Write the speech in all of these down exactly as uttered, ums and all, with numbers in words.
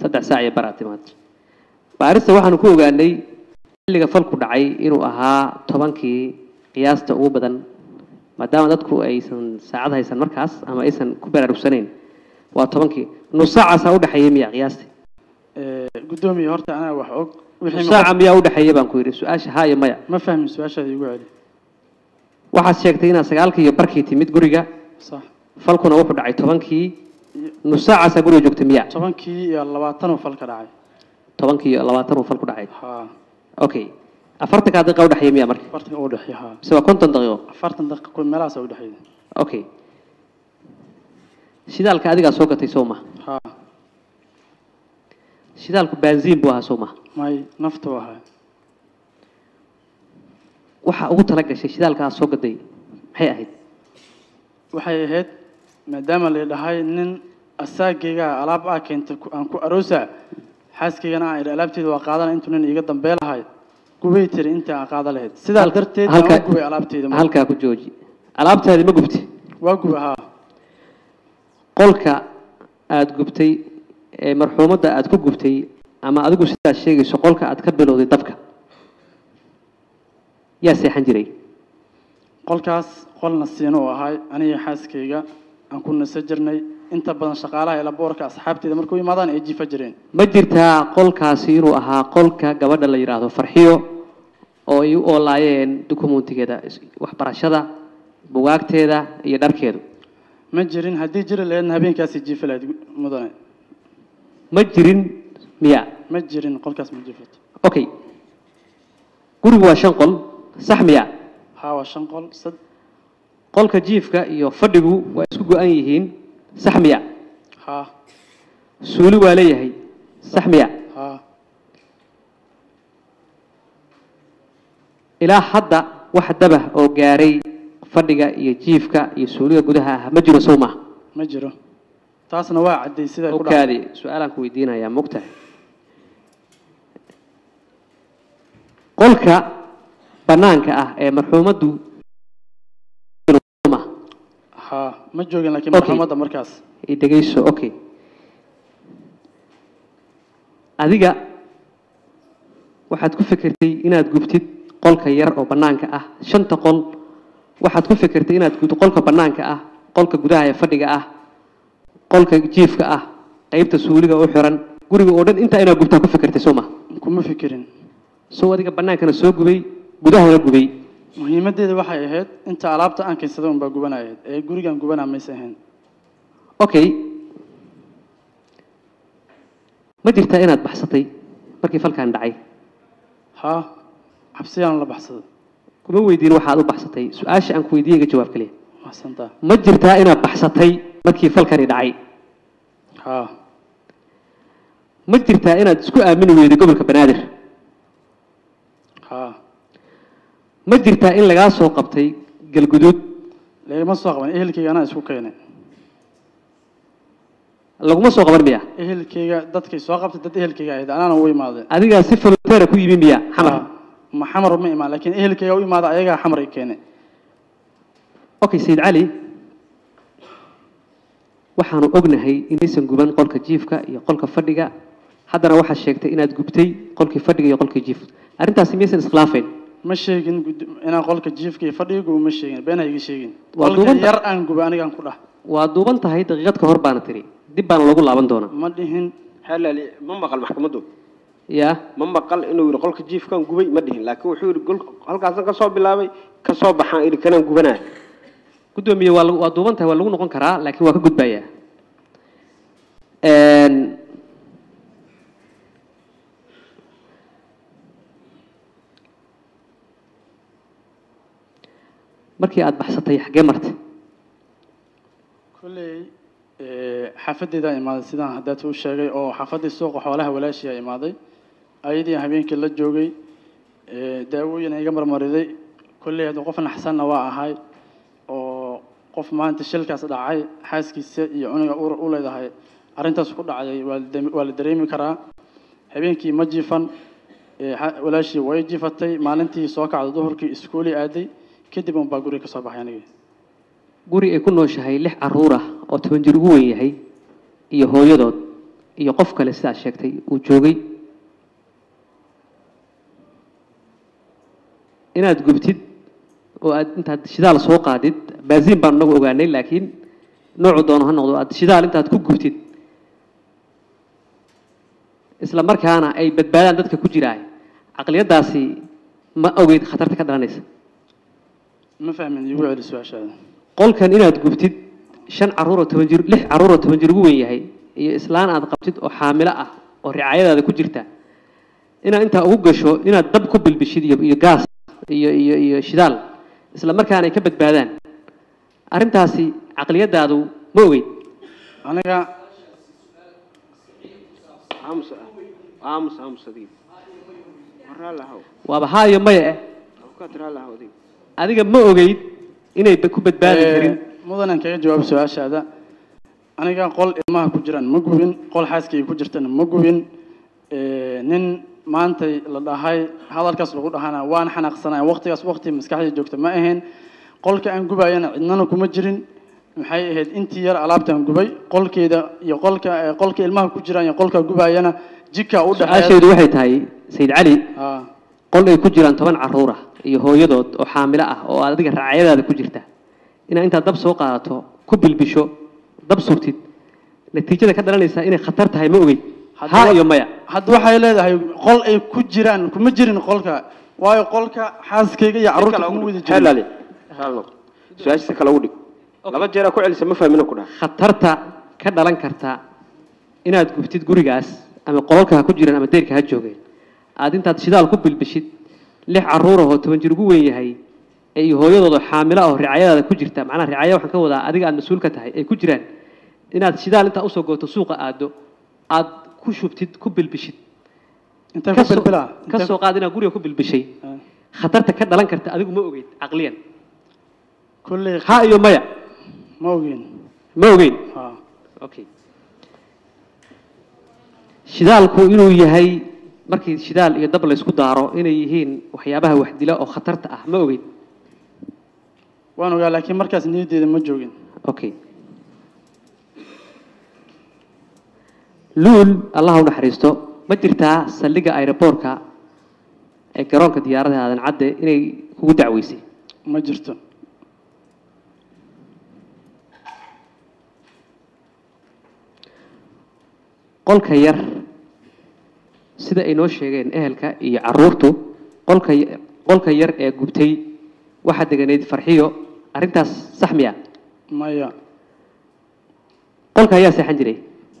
saddex saac ay baratay maanta baarista waxaan ku ogaanay xilliga falku dhacay inuu ahaa tobankii qiyaasta ugu badan maadaama dadku aysan saacad haysan markaas ama aysan ku baraarugsanayn waa tobankii nus saac saa u dhaxayay miya qiyaasta ee gudoomiye horta ana wax og wixii saac miya u dhaxayay baan ku yiri su'aasha haye maya ma fahmin su'aasha igu celi waxa sheegtay inaa sagaalka iyo barkii timid guriga صح falkuna wuxuu dhacay tobankii nus saac saa guriga joogtay miya tobankii iyo labaatan falka dhacay tobankii iyo labaatan falku dhacay ha okay afarta ka daqiiqo dhaxay miya markii afarta oo dhaxay ha sida konton daqiiqo afartan daqiiqo meelaas oo dhaxay okay shidaalka adiga soo gatay soo ma ha shidaalku benzin buu ahaa soo ma may nafta waha waxa ugu tala gashay shidaalka soo gaday maxay ahayd waxay ahayd maadaama leedahay nin asaagiga alaab ah keentay aan ku aroosa xaaskigana ay alaabteed waa qaadan intuu nin iga dambeelahay gubaytir inta aan qaada lahayd sidaa darteed halka gubay alaabteeda halka ku jooji alaabtaadi ma gubtay waa gub aha qolka aad gubtay ee marxuumada aad ku gubtay ama adigu sidaa sheegayso qolka aad ka bilowday dabka yaa seexan jiray qolkaas qolna siino ahay aniga xaaskeyga aan ku nasajirnay inta badan shaqaalaha ee laboorka asxaabteeda markuu imaadaan ay jifa jireen ma jirta qolkaas inuu ahaa qolka gabadha la yiraahdo farxiyo oo ay u olaayeen dokumentigeeda wax barashada bugaagteeda iyo dharkeedu ma jirin hadii jiri leedna habeenkaas jifa lahayd mudane ma jirin miya ma jirin qolkaas ma jifato okay gurigu waa shan qol sax miya ها وشان قل صد قل كجيف كا يفدقو ويسقو أنيهين سحمية ها سولو عليه هي سحمية ها إلى حد واحد دبه أو جاري فدقة يجيف كا يسولو جودها مجرو سومة مجرو تاسنا واحد يصير وكاري سؤالك ويدينا يا مقتل قل كا banaanka ah ee marxuumadu ha ma joogin laakiin marxuumada markaas ay dagayso okay adiga waxaad ku fikirtay inaad gubtid qolka yar oo banaanka ah shanta qol waxaad ku fikirtay inaad gubto qolka banaanka ah qolka gudaha ee fadhiga ah qolka jiifka ah qaybta suuliga oo xiran guriga oo dhan inta inaad gubto ku fikirtay soo ma kuma fikirin soo adiga banaankana soo gubay gudaha gubay muhiimadeedu waxay ahayd inta alaabta aan kaysado umba gubanaayd ee gurigan gubanaa meesaheen okay ma jirtaa inaad baxsatay markii falkan dhacay ha xabsiyaan la baxsado kuma weydiin waxaad u baxsatay su'aasha aan ku weydiiyay jawaab kaliya maxsanta ma jirtaa inaad baxsatay markii falkan dhacay ha ma jirtaa inaad isku aamini weyday gobolka banaadir ha ما درت إن لجاسو قبتي قل جدود ليه ما صغبان إيه اللي كي أنا أسوق كينه لو ما صغبان بيا إيه اللي كي دت كي صغبت دت إيه اللي كي إذا أنا نوي ماذا أدي جا صفر ترى كوي بين بيا حمر ما حمر ما إما لكن إيه اللي كي يوي ماذا أيجا حمر كينه أوكي سيد علي وحنا أجنه هي الناس نجوبان قل كجيف كا يقل كفردجا حضر واحد شكت إن أتجبتي قل كفردجا يقل كجيف أنت أسميس الخلافين مشيغين انا قولك جيفكي فديغو مشيغين بينها يي شيغين قولك يار ان غوبا انيغان كودح وا دوبنتahay daqiiqad ka hor baan tiri dib baan lagu laaban doona ma dhihin halali ma maqal maxkamadu ya ma maqal inuu yiri qolka jiifkan gubay ma dhihin laakiin wuxuu yiri gol halkaas ka soo bilaabay ka soo baxaan iri kanaan gubanaa gudoomiye waa waa duubantahay waa lagu noqon karaa laakiin waa ka gudbaya een markii aad baxsatay xagee martay kulay ee xafadida imaad sidaan hadaa uu sheegay oo xafadii suuqa xoolaha walaashiya imaaday ayadii habeenkii la joogay ee daawooyin ay marmariday kulay aad qofna xasanna waa ahay oo qof maanta shilkaas dhacay xaaskiisa iyo unuga u leedahay arintaas ku dhacday waa la dareemi karaa habeenkii ma jiifan ee walaashi way jiifatay maalintii soo kacdo duhurkii iskooli aaday كده بمن بقولي كصباح يعني قولي يكون نوشة هاي لح عرورة أو تونجرقوي هاي يهوديات iyo qof kale sida sheegtay uu joogay inaad gubtid oo aad inta shidaal soo qaadid baazin baan nagu ogaanay laakiin nooc doon ha noqdo aad shidaal inta aad ku gubtid isla markaana ay badbaadaan dadka ku jiraay aqliyadaasi ma ogeyd khatarta ka dhalanaysa ma fahmin igu celiis waashaada qolkan inaad gubtid shan caruur toban jir lix caruur toban jir ugu weyn yahay iyo islaan aad qabtid oo xaamila ah oo ricaayadaada ku jirta ina inta ugu gasho ina dab ku bilbishid iyo gaas iyo iyo iyo shidaal isla markaana ay ka badbaadaan arintaasi aqliyadaadu ma ogeyd aniga amsa amsa amsadii marra lahaw waaba haayo ma ee ka tira lahawdi adiga ma ogeyd inay ku badbaadi karin mudanan kaga jawaab su'aashaada aniga qol ilmaha ku jiraan ma gubin qol xaaskii ku jirtana ma gubin ee nin maanta la dhahay hadalkaas lagu dhahana waan xanaaqsanaa waqtigaas waqti maskaxdii joogta ma ahayn qolka aan gubayna cidnana kuma jirin maxay ahayd intii yar alaabtan gubay qolkeeda iyo qolka qolka ilmaha ku jiraan iyo qolka gubayna jika u dhahay aasheedu waxay tahay sayid cali aa qol ay ku jiraan toban caruur ah iyo hooyadood oo xaamila ah oo adiga raacayadaada ku jirta ina inta dab soo qaadato ku bilbisho dab suurtid natiijada ka dhalanaysa inay khatar tahay ma ogeyd haa iyo maya hadda waxay leedahay qol ay ku jiraan kuma jirin qolka waayo qolka xaaskeyga iyo caruurta lagu wada jiray halno su'aasha kala ugu dhig laba jeer ku celiisa ma fahmin ku dhaa khatarta ka dhalan karta inaad gubtid gurigaas ama qolka ku jiraan ama deerka ha joogeen aad intaad shidaal ku bilbishid lix caruur oo toban jir ugu weyn yahay ay hooyadooda xaamila oo ricaayadaada ku jirta macna ricaayada waxaan ka wadaa adiga aad mas'uul ka tahay ay ku jiraan inaad sidaal inta usoo gooto suuqa aado aad ku shubtid ku bilbishid inta ku bilbilaa ka soo qaadina guriga ku bilbishay khatarta ka dhalan karta adigu ma ogeyd aqliyan kulli ha iyo maya ma ogeyn ma ogeyn ha okay shidaalku inuu yahay markii shidaal iyo dab la isku daaro inay yihiin waxyaabaha wax dila oo khatarta ah ma ogeyd وأنا أقول لك مركز نيدي موجودين. أوكي. لول الله هو نحرسته ما ترتاح سلقة أيربوركا كرانك ديار هذا العدد إني هو دعويسي. ما جرته. قل كير سيدا إنوش يجين أهلك يعرورته قل كير قل كير جبتي واحد دقنيد فرحيو أرنتها صحمية مايا قل كيا سحن جري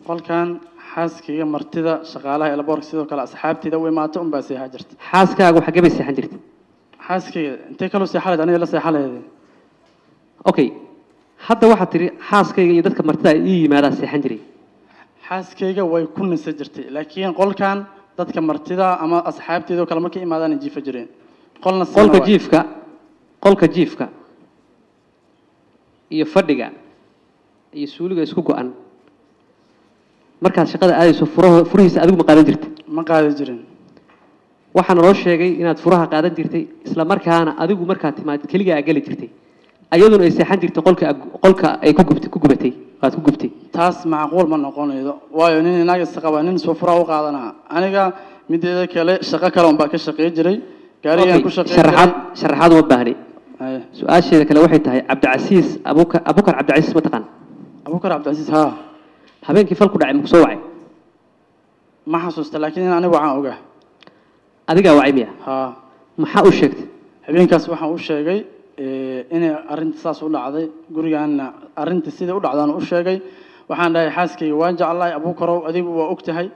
قل كان حاسك يا مرتدى شغالة إلى بورك سيدو كلا أصحابتي دوي ما تقوم بس هاجرت حاسك أقو حاجة بس سحن جرت حاسك أنت كلو سحالة أنا لا سحالة هذه أوكي حتى واحد تري حاسك يدك مرتدى إيه ما لا سحن جري حاسك يا ويكون سجرتي لكن قل كان دتك مرتدى أما أصحابتي دو كلا ما كي ما لا نجيف جرين قلنا قل بجيفك قلك جيفك يفردق يسولك يسكوكو أن مركز شقادة آيسو فروه فروهيس أدوك مقادة جرت مقادة جرين وحن روش شاقي إناد فروها قادة جرتي إسلا مركانا أدوك مركات تماد كليقا أقالي جرتي أيضاً إسيحان جرت قلك قلك أي كوكبتي قاد كوكبتي تاس معقول من نقول إذا وايونيني ناقص تقوانين سوفراه وقادنا أنا مدي ذاك يلي شقا كلام باك الشقي جري كاريان كوشقي شرحات شرحات وبهري سؤال شيء لك لو واحد هاي عبد العزيز أبوك أبوك عبد العزيز متقن أبوك عبد العزيز ها هبين كيف الكل عم مكسوعي ما حسست لكن أنا وعاء وجه أديك وعي مية ها ما حوشكت هبين كسب حوشة جاي أنا أرنت ساس ولا عضي قري عنا أرنت السيدة ولا عضان وشة جاي وحنا لا يحاسك يواجه الله أبوك رو أديب وأكتهاي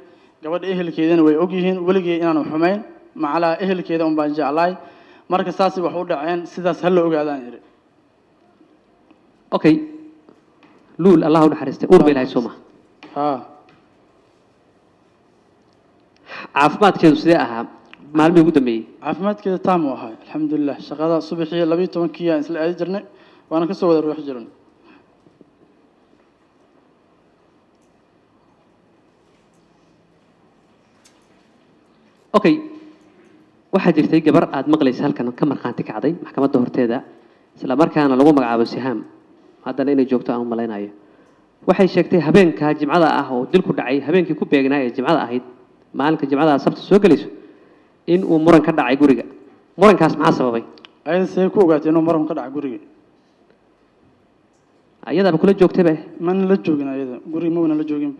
جواد إهل كيدن ويأجيهن ولقي إنا نحمين مع على إهل كيدن بانج الله marka saasi wax u dhaceen sidaas hal loo ogaadaan yiri okay lul allah u dhaxristay urba ilaahay soo ma ha caafimaadkeedu sidee ahaa maalmo ugu dambeeyay caafimaadkeedu taam waa alxamdulillah shaqada subaxii labaatan kiya isla aad jirnay waana ka soo wada ruux jiran okay waxaad jirtay gabar aad maqlaysa halkan ka marqaanti kacday maxkamadda horteeda isla markaana lagu magacaabo sihaam haddana inay joogto aan u malaynayo waxay sheegtay habeenka jimcada ah oo dilku dhacay habeenkii ku beegnay jimcada ahayd maalinka jimcada sabti soo galayso in uu muran ka dhacay guriga murankaas maxaa sababay ayada say ku ogaatay inuu muran ka dhacay guriga ayada kula joogtay bay man la joogin ayada guriga ma wana la joogin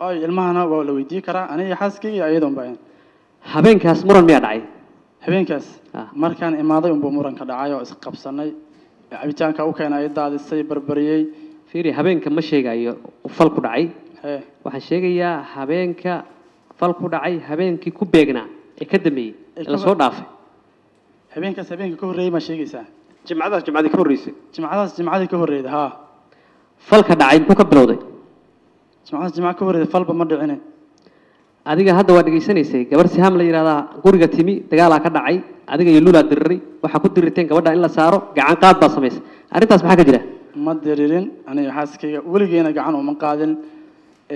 ay ilmahana waa la weydiin karaa aniga xaaskeyga ayadoo baan habeenkaas muran miya dhacay habeenkaas markaan imaaday uu muran ka dhacay oo is qabsanay cabitaanka uu keenay daadisay barbariyay fiiri habeenka ma sheegayo fal ku dhacay waxaan sheegayaa habeenka fal ku dhacay habeenkii ku beegnaa ee ka dambeeyay la soo dhaafay habeenkaas habeenka ka horeeyay ma sheegaysaa jimcadaas jimcadii ka horeysay jimcadaas jimcadii ka horeeyay ha falka dhacay ku ka bilowday jimcadaas jimcadii ka horeeyay falba ma dhicinay adiga hadda waa dhigaysanaysay gabar si ham la yiraahdaa guriga timi dagaal ka dhacay adiga iyo lula dirri waxa ku diriteen gabadha in la saaro gacan qaad ba sameysay arintaas maxaa ka jira ma diririn aniga xaaskeyga waligeena gacan uma qaadin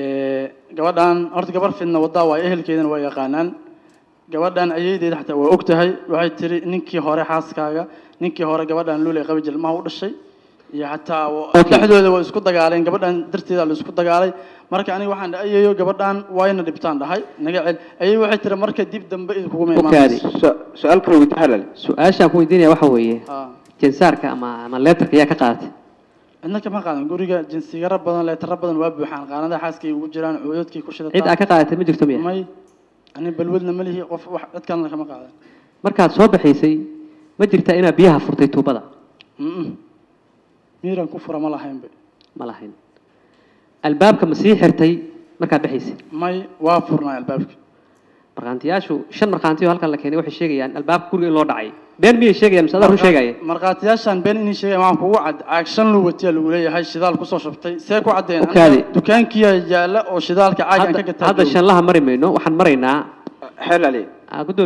ee gabadhan horta gabar fidna wada waa ehelkeedan way yaqaanaan gabadhan ayeedeed xataa waa og tahay waxay tiri ninkii hore xaaskaaga ninkii hore gabadhan lula qabi jilmaha u dhashay iyo xataa dhaxdooda waa isku dagaaleen gabadhan darteeda la isku dagaalay marka aniga waxaan dhaayay gabadhan waayna dhibtaan dhahay naga ceel ayay waxay tiri marka dib dambe idinku ma imaan su'aalka way tahalal su'aasha ku weydiinaya waxa weeye jinsaarka ama ama leetarka yaa ka qaatay أنا كم قاعد نقول رجع جنسي قرب بدن لا ترب بدن واب بحان قاعد أحس كي وجران عودت كي كشرت عيد أكقاعد تمدي فتمية ماي أنا بالولد مليه وف وحدت كان لكم قاعد مركز صباح يسي ما درت أنا بيها فرطيته بدأ ميران كفر ملاحين ملاحين الباب كمسيح رتي مركز بحيسي ماي وافرنا الباب مرقانتي أشو شن مرقانتي وهالكلام لكني واحد شيء يعني الباب كله الله دعي بين مين شيء يعني مسألة هو شيء يعني مرقانتي أشان بين إني شيء معه هو عد عشان لو بتيا لولي هاي شدال قصة شفتي ساكو عدين دكان كيا جالا أو شدال كعاجن كجت هذا شان الله مري منه وحن مرينا حل عليه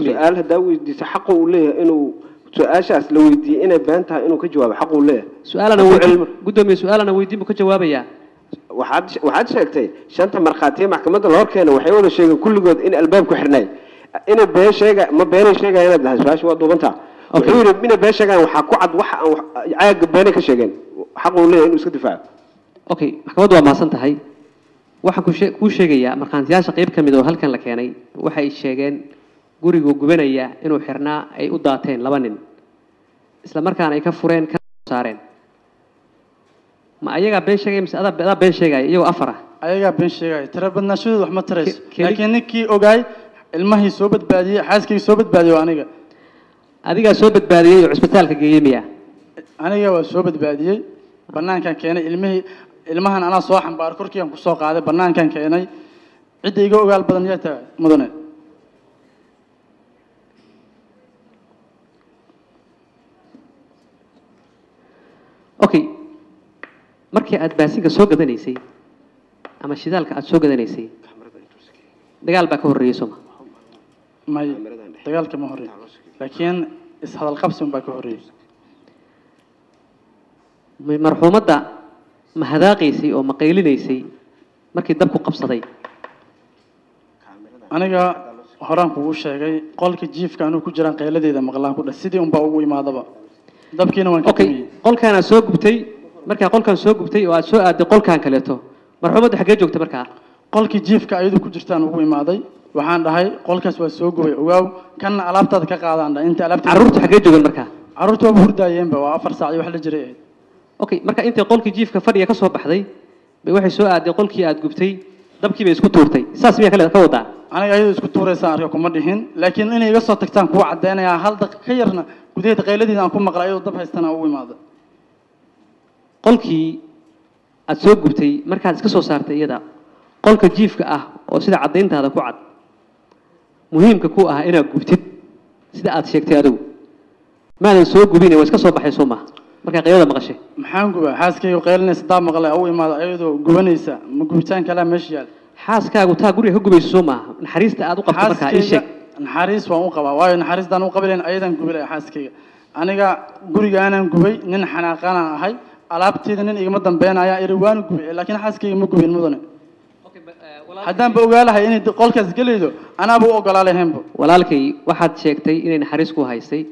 سؤال هذا ودي حقه وليه إنه سؤالش لو يدي أنا بنتها إنه كجواب حقه وليه سؤال أنا وعلم قدامي سؤال أنا ويدي بكجواب يا وحد وحد شاكتي شنطة مرقاتي محكمة الأركان وحيوان الشيء كل جود إن الباب كحرناي إن بيش شيء ما بين شيء أنا بهالشاش وادو بنتها وحيوان من بيش شيء وحكوا عد وح عاج بينك شيء حقوا لي إنه سكدفع أوكي محكمة دوا ما صنت هاي وحكوا شيء كل شيء يا مرقاتي عاش قريب كم يدور هالكن لك يعني وحي الشيء جوري جوجبنا يا إنه حرنا أي قداتين لبنان إسلام مركان أي كفرين كسارين ما أيها بين شيء مس هذا هذا بين شيء يو أفرح أيها بين شيء ترى بدنا شو رحمة تريس لكنك كي أوجاي المهي صوبت بادية حاسك صوبت بادية وأنا هذيك صوبت بادية وعسبتالك جيمية أنا جوا صوبت بادية بنان كان كأني المهي المهن أنا صاح مباركور كيان قصاق هذا بنان كان كأني عدة يجوا قال بدنا يتا مدنة أوكي markii aad baasiga soo gadanaysay ama shidaalka aad soo gadanaysay dagaal ba ka horeeyso ma dagaal ka ma horeey laakiin is hadal qabsan ba ka horeeyay may marxuumada mahadaaqaysay oo maqeylinaysay markii dabku qabsaday aniga horaan kugu sheegay qolka jiifka aanu ku jiraan qeyladeeda maqlaan ku dhac sidii un ba ugu imaadaba dabkiina waan ka tumiyay qolkaana soo gubtay marka qolkan soo gubtay oo aad soo aaday qolkan kaleeto marxuumada xagee joogtay marka qolkii jiifka ayadu ku jirtaan ugu imaaday waxaan dhahay qolkaas waa soo gubay ogaaw kan alaabtaada ka qaadaan inta alaabta arurta xagee joogan marka arurta waa hurdayeen ba waa afar saac wax la jiray okay marka inta qolkii jiifka fadhiga ka soo baxday bay waxay soo aaday qolkii aad gubtay dabkii bay isku tuurtay saas miya kale ka wadaa aniga ayadu isku tuuraysan arka kuma dhihin laakiin inay iga soo tagtaan ku cadeynaya hal daqiiqo yarna gudeed qeyladii aan ku maqlayo dab haystana ugu imaaday qolkii aad soo gubtay markaad iska soo saartay iyada qolka jiifka ah oo sida cadeyntaada ku cad muhiimka ku ah inaad gubtid sida aad sheegtay adigu maadan soo gubinay way iska soo baxay soo maaha marka qeylada maqashay maxaan gubaa xaaskaygu qeylinay saddex maqlay oo imaada ayadoo gubanaysa ma gubitaan kala meesha yaal xaaskaagu taa guriga ka gubayso soo maaha naxariista aad u qabto markaa ii sheeg naxariis waan u qabaa waayo naxariistaan u qabileen ayadan gubilay xaaskayga aniga guriga aanan gubay nin xanaaqana ahay alaabteeda nin igama dambeynaya irwaan gubay laakiin xaaskeyga ma gubin mudane okay haddaan ba ogaalahay in qolkaas galeeyo anaba u ogolaalahaynba walaalkay waxaad sheegtay inay xariis ku haysay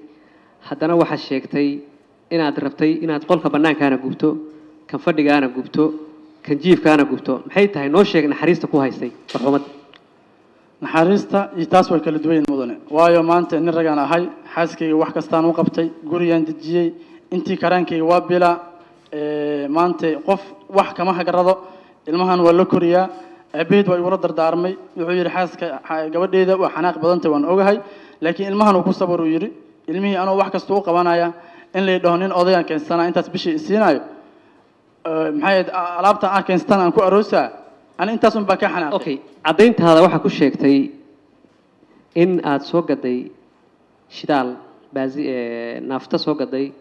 haddana waxa sheegtay inaad rabtay inaad qolka banaankaana gubto kan fadhigaana gubto كنجيف كان قبته محيط هاي نوشة نحريسته كوهاي سي برحمة نحريسته يتاسوي كل دوين مدنه ويوم أنت نرجعنا هاي حاسكي وحكستان وقبتي قريان دجي أنتي كرانكي وابلا ما أنت قف وحك ما هجرده المهن ولا كوريا عبيد ويورد دارمي يعير حاسك جودي ذا وحناق بدنته وانوجه هاي لكن المهن وقصة برويري المهي أنا وحكستو قوانا يا إن لي دهنين أضيان كان سنة أنت تبشي السينايو محيد لابد أكن استنى أنكو أروسا أنا أنت أصلا بكحنا. أوكي عدين هذا واحد كل شيء تي إن أتسوق دي شدال بعزي نفط سوق دي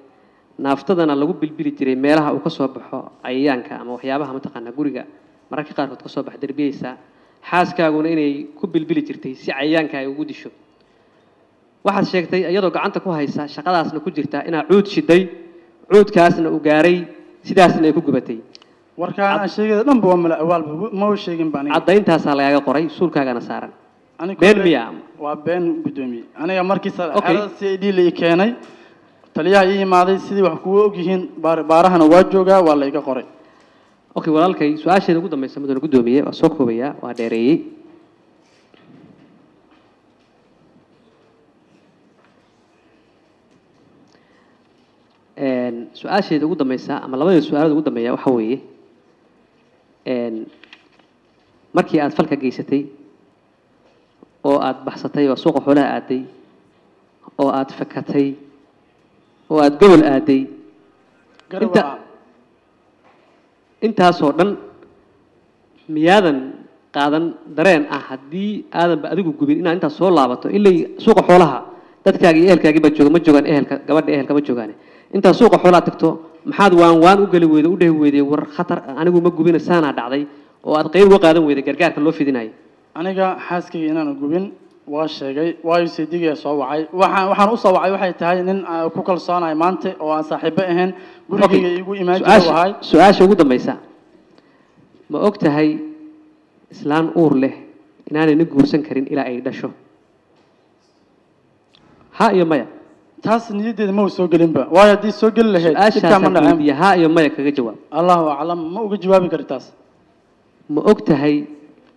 نفط ده أنا لقوب بالبيل تري ميرها أو قصوا بحه أيان كا أما وحيابها متقنة جورجا مراكي قارة قصوا بحدر بيسا حاس كأقول إني كوب بالبيل تري سي أيان كا يوجد الشو واحد شيء تي أيضا عنتك وهايسا شغلة أصلا كل جرتا أنا عود شدي عود كأصلا وجاري سيداسنا يكون قبتي. وركان الشيء لم بوم الأول ما هو شيء باني. عدين تحصل على قري سول كأنا سارن. بين ميام. وبين بدومي. أنا يا مركز هذا السيد اللي كاني تليها إيه ما هذا السيد وحكوه جهين بار بارها نواجهه ولا يك قري. أوكي ولا الكي سؤال شيء نقول دم يسمى ده نقول دومية وسوكه بيا وادري. سؤال شيء تقول دميسا، أما لما يسؤال تقول دمية وحويه، مركي أطفال كجيستي، أو أط بحثتي وسوق حولها أدي، أو أط فكتي، أو أط قول أدي. أنت أنت هالصورن ميادن قادن درين أحدي آدم بأديكوا كبير إن أنت صور لعبته اللي سوق حولها تتكاجي أهل كاجي بتشوج متشوجان أهل كجبرد أهل كمتشوجانه. أنت سوق حولات كتو محاد وان وان وقل ويد وده ويد ور خطر أنا جو مجبين السنة عدعي وأتقير وقادم ويد كرجعت اللو في دناي أنا جا حاسكي إننا مجبين واشجعي وايسيدية صوعي وح وحنا صوعي وح يتهاي نن كوكل صانع مانتي وصاحبهن قولي يجو إيمان وهاي سؤال شو قدام بيسا ما وقتها هاي إسلام أورله إننا نجور سنكرين إلى أي دشوا ها يا مايا تاس نيدي ما هو سوق لينبا وايا دي سوق اللي هي تكمل نعم يها يوم ما يكفي جواب الله أعلم ما هو جوابي كرتاس ما وقتها هي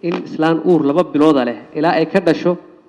الإسلام أور لباب بلاد عليه إلى أي كذا شو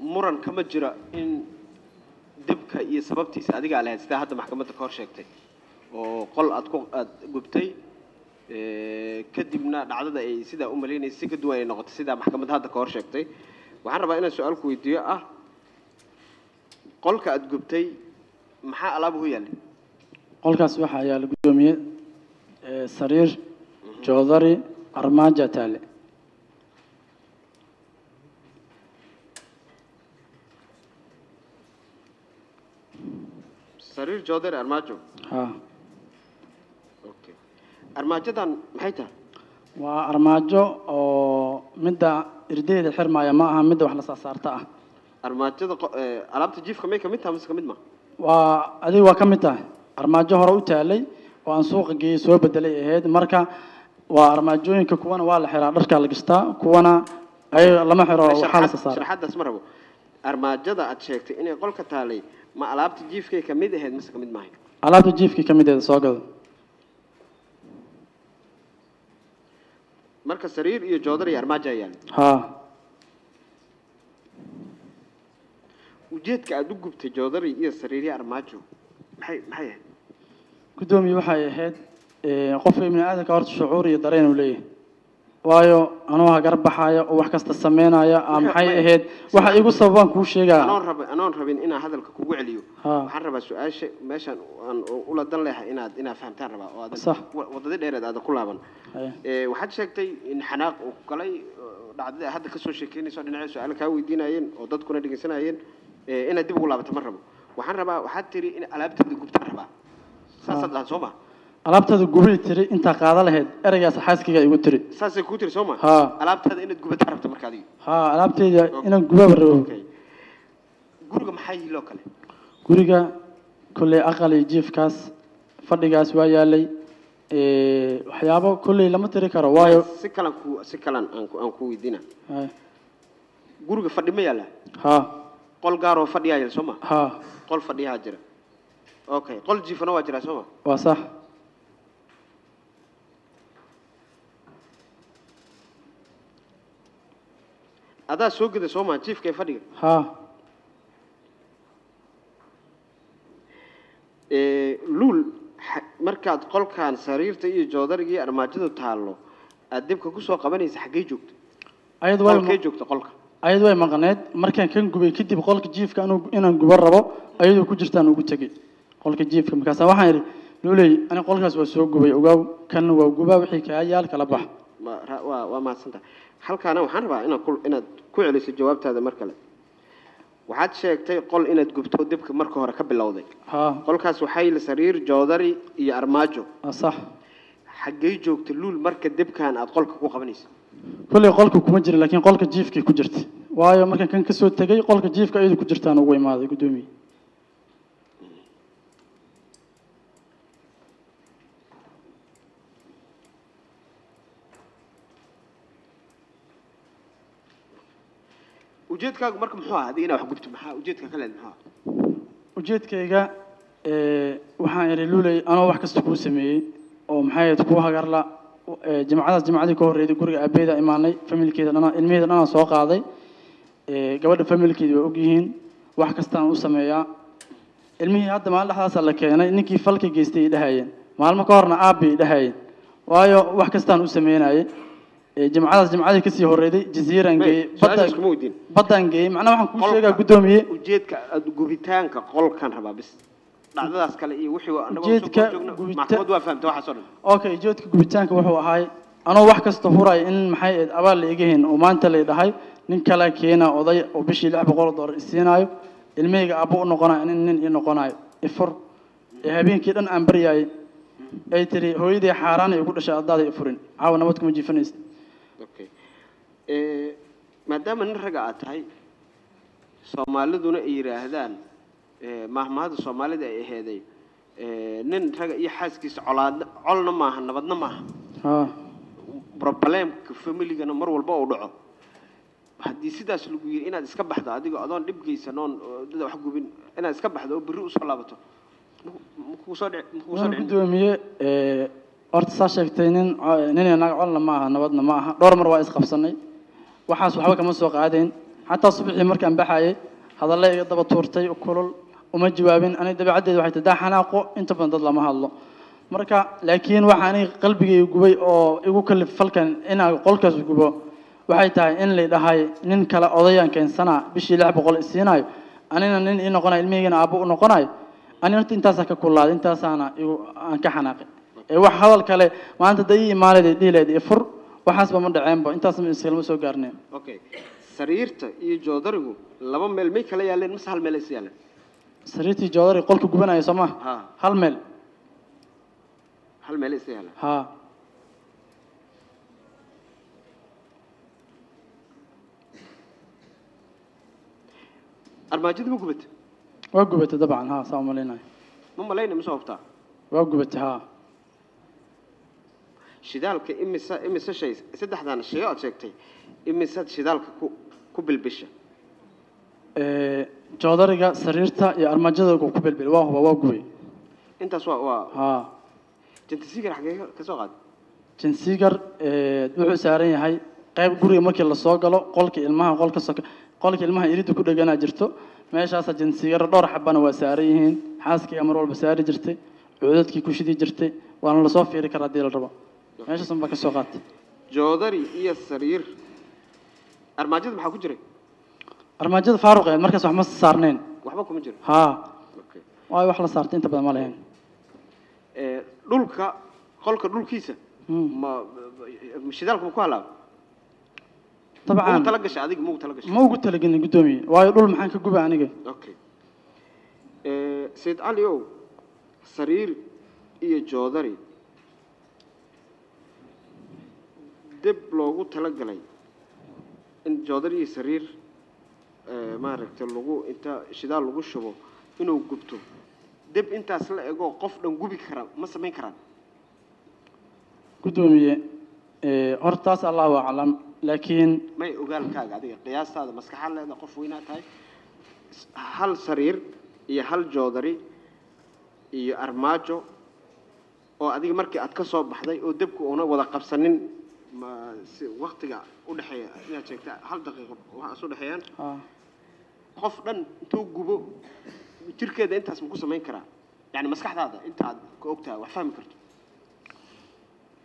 مرن كم جرى إن دبكة هي سبب تيساعدك على هذا هذا محكمة كورشكتي وقل أتكو أتجبتي كدبنا عدد أي سيدا أملين السكد وين نقطة سيدا محكمة هذا كورشكتي وحرب أنا سؤال كويدية قل كأتجبتي محا ألابه يعني قلقاس وحا يا القدومية سرير جوذري أرماجة تالي سرير جوذري أرماجة ها أوكي أرماجة دان محيطة وأرماجة مدى إرديد الحرمة يماها مدى وحلصة سارتها أرماجة دا ألابت جيف كمية كميتها مسكة مدما وأدي وكميتها أرماجه رؤيته لي وأن سوق جي سوى بدلي هاد مركا وأرماجوين ككونا والحرارة رشك على الجستا كونا أي لما حرارة حالة صار شرحت اسمره أرماجه ده أتشكت إني أقول كتالي ما ألعبت جيف كي كميد هاد مسك كميد معي ألعبت جيف كي كميد هاد ساقل مركا سرير يجودري أرماجه يعني ها وجيت كأدوق بتجودري يسريري أرماجه محي محي قدومي وحي هاد قفي من هذا كارت شعوري درين وليه وايو أنا هجرب حياة وحكست السمينة يا أم حي هاد واحد يقول صبان كل شيء قال أنا رب أنا رب إن هذا الكوع عليه حرب السؤال شيء ماشان ولا ضل ح إن إن فهمت ربع صح وضد الأرض هذا كله بنا وحد شكتي إن حناق وكلاي بعد هذا كسر شكلني صار نعيش سؤالك هو يديناين وضد كنا دينسناين إن دي بقول لعبة مرة وحرب وحد تري إن ألعبت الجوبت ربع ساسد لازمه ألعبت هذا الجوبي تري أنت قاعد على هاد أرجع سحاسك كذا يقول تري سحاسك كوتر سوما ها ألعبت هذا إن الجوبي تعرف تمركادي ها ألعبت هذا إن الجوبي برو قرقة محيي لوكله قرقة كل أقل يجيف كاس فدي كاس ويا لي حيابه كل لما تري كروايو سكلا كو سكلا أنكو أنكو يدينا قرقة فدي ما يلا ها قل جارو فدي هاجر سوما ها قل فدي هاجر أوكي قل جيفنا واجر سوما وصح هذا سوق ده سوما كيف كيف فدي ها لول مركز قل كان سرير تيجي جودرجي أرماجده تعلو أديب كقصة قبلني سحقي جوكت أيد واي سحقي جوكت قل أيد واي مغنات مركز كان جوبي كتي بقول كيف كانوا إنا جبربوا أيد وكجرتنا وكتجي قل كيف كم كسا واحد لولي أنا قل كسب سوق جوبي وجاو كانوا وجوبا وحكاية يال كلبه ما وا وما سنتا هل كانوا حربا إن كل إن كل الجواب هذا مركله وحد شيء تقول إن تجبته دبك مركه ركب اللوضي قال كاس وحي لسرير جودري يأرماجو صح حقي جوك تلول مركه دبك أنا أقولك كوك بنيس كل يقولك كمجر لكن قالك جيفك كجرت ويا مركه كان كسوة تجي قالك جيفك أيد كجرت أنا وين ما هذا قدومي وجدت كا مركم حوا هذه أنا وحجبت محا وجدت كا كلن محا وجدت كا جا وحنا لولي أنا وحكست كوس مي أو محاية كوها جرلا جماعات جماعات كوري دكوري أبيدا إيماني فاميلي كده أنا الميد أنا سوق عادي جوال فاميلي كده وجيهن وحكستان وسمية المية هذا ما له حاصل لك أنا إنك فلك جستي دهين مع المقارنة أبي دهين وياه وحكستان وسمينا أي جماعات جماعات كسي هوردي جزيرة إنجي بدن بدن إنجي معناه واحد كل شيء قدومي وجيت كجوبيتان كقول كان هبا بس بعد ذا أسكال إيه وحيو أنا جيت كجوبيتان وفهمت واحد صار أوكي جيت كجوبيتان كوحوا هاي أنا واحد كستهوري إن محي أبى اللي يجيهن وما أنت اللي ده هاي نكلا كينا وضي وبشي لعب غلط ضر السينايو الميج أبو نقناع إن إن نقناع إفر هبين كده أنا أمبرياي أي تري هو يدي حاران يقول الشيء هذا إفرين عاون نبتكم جيفنيس okay مادام الرجعة هاي سومالي دون إيرهدان مهما هذا سومالي ده إيهدي نن رجع يحس كيس على علنا معه نبضنا معه بربلام كفاميلي كنا مرة والباء وضعه هدي سيدا سلوكي أنا دسكب بحدا هدي قاعدون لبقي سنون ده وحقو بين أنا دسكب بحدا وبرؤوس صلابته مكوسر مكوسر عندهم أرد ساشكتينين نني نقول معها نبضنا معها دور مرة إسقاف صني وحاس وحوك مسوق عادين حتى صبحي مركب بحاجة هذا الله يضرب تورتي وكل ومجوابين أنا دب عدد واحد تداحنا قو أنت بنضل مع الله مركب لكن وحاني قلبي يجوي أو يجو كل فلكن أنا قلك يجوا وحيتها إن لي ده هاي نن كلا قضية كإنسانة بشي لعب قل السيناي أنا نن إنه قناع الميجن أبو إنه قناع أنا أنت إنتاسك كل هذا إنتاس أنا كحناقي وحاول الكلام ما أنت دقيق ما لدي دي لدي فر وحسب ما ندعم به أنت اسمه سلمو سو قرنين. أوكي سريرته يجودرجو لبام مل ميك هلا يالين مس هالملسي يالين. سريرته يجودرجو قلك جبنا يا سما. ها هالمل. هالملسي يالين. ها. الماجد موجبت. موجبت طبعا ها صار ملينا. مو ملينا مسوفتا. موجبت ها. شدالك إمي سا إمي سا شيء سد أحدان الشيء أتشكتي إمي سد شدالك كو كوبل بيشة. جودر يجا سريرته يا أرمجدة كو كوبل بالواه وواه قوي. أنت سوا واه. ها. جنسيجر حقيقة كسوقات. جنسيجر دبوع سعرين هاي قاب قري ما كلا سوقله قلك المها قلك سك قلك المها يريد كل جنا جرتو ماش عسى جنسيجر دار حبنا وسعريهن حاسك أمرول بسعر جرتي عودتك كوشدي جرتي وأنا لصوف في ركرة ديال الربا. ماشي صنبك السوقات. جودري إيه السرير أرماجد بحكوا جري أرماجد فاروق مركز وحماس صارنين وحباكم جري ها واي وحلا صارتين تبدأ مالهن لولك خلك لولك كيسة ما مش ذلك مقالب طبعا مو تلقش عادي مو تلقش مو قلت لك إني قدامي واي لول محنك جوبي عنك أوكي سيد عليو السرير إيه جودري دب لوجو تلقى لي إن جادري سرير ما ركت اللوجو أنت شدال لوجو شباب إنه جبته دب أنت أصلا إجوا قف لون جوبي خراب ما سمين خراب قدومي أرتاس الله وعلم لكن ما يقال كذا عادي قياس هذا بس كحل إذا قف وينات هاي هل سرير يهل جادري يأرماجو أو عادي مركي أتكسر بحداي ودبك أنا وذا قبسنين ما وقت جا أول حياة يا شيخ هل دقيقة وأصل حيان خفنا توجبوا تركيا ده أنت اسمه قصة ما ينكره يعني مسكح هذا أنت عاد وقتها وفهم كرت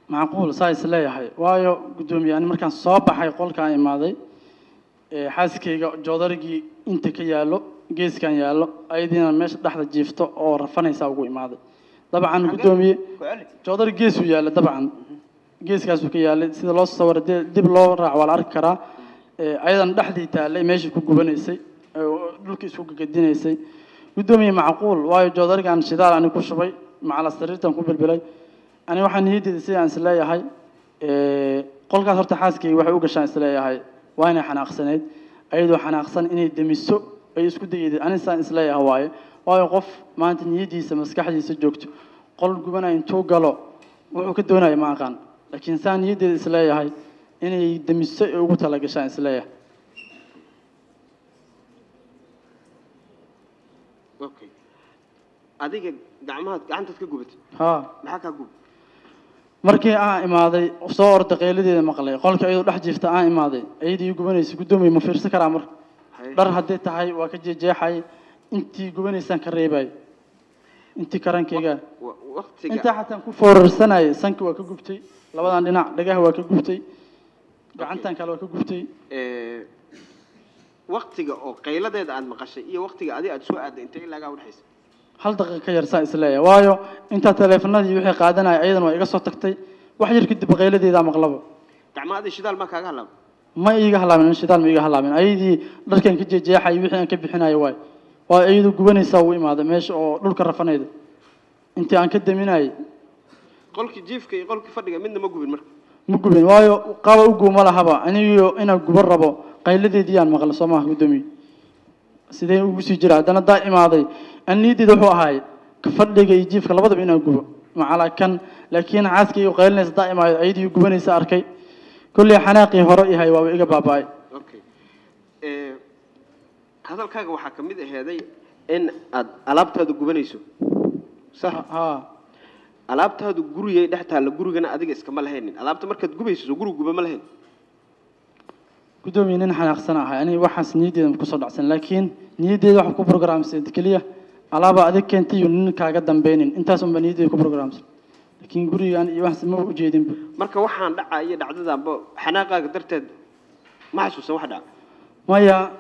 معقول سايس لا يا حي وايو قدوم يعني مركان صعب حيقول كان ماضي حاسس كي جودرجي أنت كي يالو جيس كان يالو أيدينا مش لحد جيفته أو رفنا يساوي ماضي طبعا قدومي جودرجي جيس وياله طبعا جيس كاسو كياله سيد الله صور دي دب الله راع والعركرة أيضا لحدي تالي ماشي كوجبان يسي دول كيسوق قدينا يسي قدومي معقول وايد جدار كان شدار أنا كل شوي مع السرير تنقوم بالبلاي أنا واحد هيدي يسي عن سلايا هاي قل كثر تحاسكي واحد وقش عن سلايا هاي وين حنا أخسنت أيضا حنا أخسن إني دميسو يسكت دقيقة أنا سان سلايا هواي وايد قف ما أنت هيدي سمسكح يسجوكت قل جبنا ينتو قالوا وكدونا يماكان لكن سان يدي سلايا هاي إني دمسي وقت على جشان سلايا. أوكي. هذيك دعمها عن تذكر جوبت. ها. محاكا جوب. مركي آه إمادي صور تقيل دي المقلة قالك أيضا رح جفت آه إمادي أيدي يجوبني سكدومي مفير سكر عمر. در هديت هاي وكجي جي هاي أنتي جوبني سان كريباي. أنتي كران كيجا. وقت. أنت حتى نكون فور سنة سانك وكجوبتي. لابد عندنا لقاه هو كجوبتي، قعنتان كلو كجوبتي. وقتي أو قيل ده ده عند مقاشية، وقتي عادي أتسوق عند أنت إلا جاول حس. هل دقيقة كير سائس لا يا وايو أنت تلفنا دي يحيق عادنا أيضا ويقص تكتي واحد يركض بقيل ده ده مغلبه. تعمى هذا الشدال ما كهلا. ما يجي هلا من الشدال ما يجي هلا من أيدي لكن كده جاي حيوحنا كبحنا يواي، وأيدو جبنا يسوي ما هذا مش أو لول كرفنا ده. أنت عن كده من أي. قالك جيف كي قالك فرق منه مقبل مر مقبل وايو قالوا أجو ما له هبا أنا يو أنا جبربه قيل ذي ديان مغلص ما هدمي سيدي وسجرا ده أنا دائما هذي أني دي ذو هاي كفرق يجيف كلا بدر بينا جوا مع لكن لكن عاسكي يقال ناس دائما عيد يجبني سأركي كل حناقي هرائي هاي وإجا باباي أوكي هذا الكاج وحكم إذا هذي إن ألبت هذا جبني سو صح ها ألعبت هذا الجروي دحتها الجروي أنا أديك إسكمال هين ألعبت مركز جوبيس وجرو جوبمال هين قدومي نحن أخسناها يعني واحد نيدي مكسر عسل لكن نيدي واحد كوب برنامج سيدكليه ألعب أديك أنتي ينن كعقدم بينين أنت أسمى نيدي كوب برنامج لكن جروي يعني واحد ما وجدين مركز واحد لا يد عددا ب حناقة قدرت ما حسوس واحدة ما يا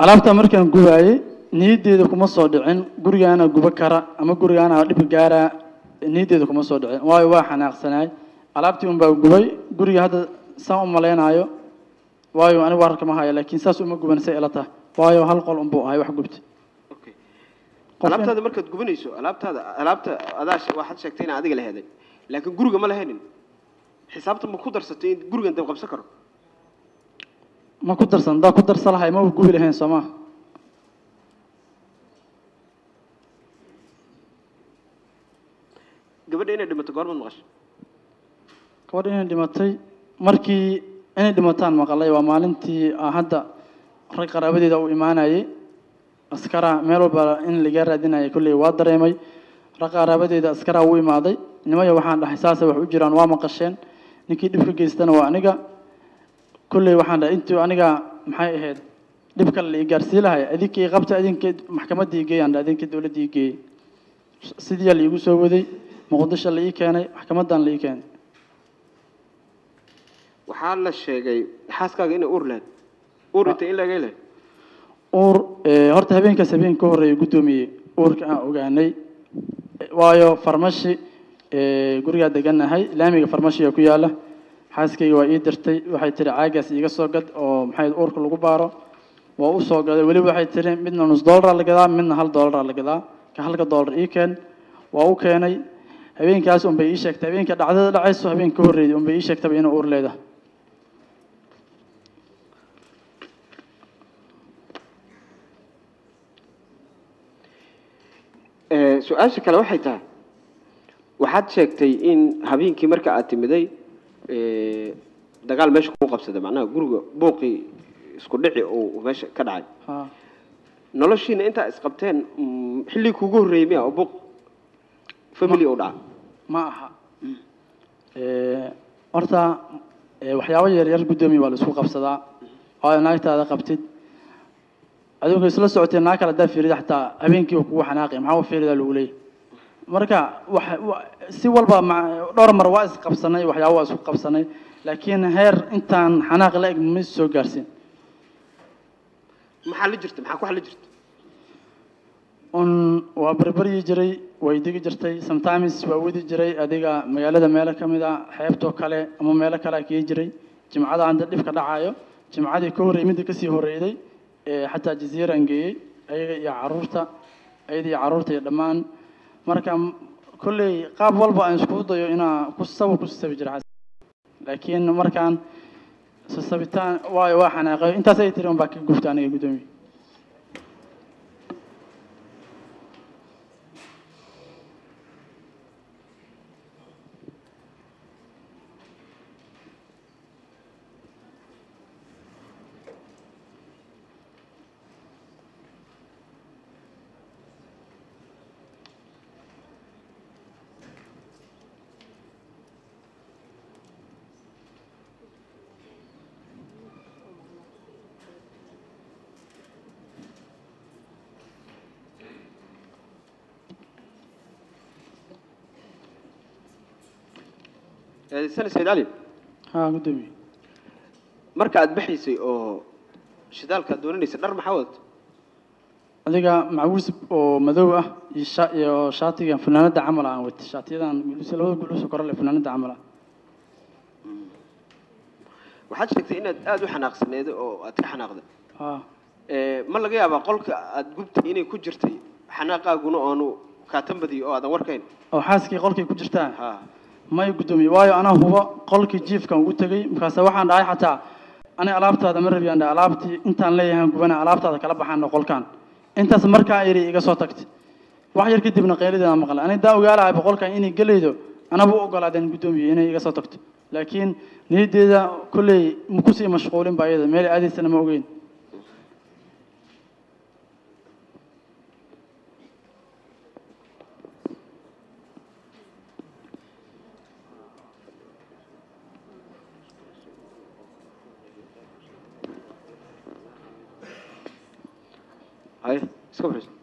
ألعبت مركز جوباي نيدي كوب مصر عن جروي أنا جوبكرة أما جروي أنا أدي بجارة نيدي كم صدق واي واحد ناقصناي علبتي من بقولي قري هذا سام ملاين عيو واي وأنا وارك معايا لكن ساسو ما جبنا سئلته واي وهالقول أنبوء هاي واحد جبت. أوكي. علبت هذا مركز جبني شو علبت هذا علبت هذا واحد شكتين عادي له هذا لكن قري ما لهين حسابته ما كدر ستين قري أنت بقى بسكره ما كدر صندق كدر صلاحي ما بقول لهين سما قبل إني دمت قارب المغش. قبل إني دمتي مركي إني دمتان ما قال لي ومالنتي أحد رق رابدي دو إيماني أسكرا ميرو برا إن لجرا دينا يكل يوادر يمي رق رابدي دا أسكرا وي ماضي نما يوحنا حساسة وحجران ومقشين نكيد في جيستان وعنقا كل يوحنا أنتو عنقا محي هاد دبك اللي جرسيلها أديك غبت أديك محكمة ديجي عند أديك دولة ديجي سيدي اللي يقول سوودي مقدش اللي كان حكمت دان اللي كان وحال الشيء حاسك إنه أورلد أور تقيلة قلة أور هرت هبين كسبين كور يقدمي أور كأن أوجاني وايو فرمشي قرية دجنا هاي لامي فرمشي يكوي على حاسك يوايد درتي وحيد ترى عاجز يقصقد أو محيد أور كل جبارة وأوصقد ولي وحيد ترى بدنا نص دولار على كذا من هال دولار على كذا كهلك دولار إيكن وأوكاني هبين كاس أم بيشك تبين كده عدد العيس وهبين كور أم بيشك تبين أورلد سؤال شكله واحدة واحد شكتي إن هبين كمرك أتمدي دجال مش قبصة معناه جرو بوقي سكولعي أو مش كدعي نلاشين أنت إسقابتين حلي كوجور ريميا أو بوق فاميلي أودا معها أرتا وحياوي يرجع قدامي ولا سوق قبصة هاي نايت هذا قبتي أدوك يسلا سعوتي ناكر ده في ريح تا أبين كي وكوا حناقي معه في ريح الأولي مركا وح سوى البا مع دور مرواز قبصناي وحياواز قبصناي لكن هير أنت حناق لقي من سو جارسين محل جرت محاكو حل جرت أن وبربري جري ويدي جرتي sometimes وودي جري أديكا مجالد مالك مذا حيبتو كله أما مالك كله كي جري جمعات عند اللي في كده عايو جمعات يكوري مدي كسي هوريدي حتى جزيرة إنجي أي عروتة أيدي عروتة دمان مركم كل قاب والبا إنسكوده ينا قصة وقصة بجرعة لكن مركان سبتان واي واحنا غير أنت سيترون باك قفتاني قدامي سنة سيد علي. ها قدامي. مركز بحيسي أو شدال كدورني سدر محاوط. هذا معوز أو مذوبة يشا يشاطي عن فنانة دعملة عن وقت شاطي عن جلوس الهو جلوس كرر لفنانة دعملة. وحد شكت إن أدو حناقص نيد أو أتي حناقده. ها. ما لقي أبغى قولك أتجبت إني كجرتي حناقة جنو أنو كاتم بدي أو هذا وركين. أو حاسك قولك كجرتان. ها. ما يقدمي وايو أنا هو قلقي جيف كان قلتلي مكاسة واحد رايح حتى أنا ألعبت هذا مرة بيان ألعبتي أنت عليها جبنا ألعبت هذا كلام بحنا قلقان أنت سمرك عيري إجا صوتكت واحد يركض من قيادي أنا مقال أنا دا ويا لعب قلقان إني قليده أنا بقول عادين قدامي إني إجا صوتكت لكن نيدي دا كل مكوسي مشغولين بعيدا مالي عادي سنة موجين هاي سكبرش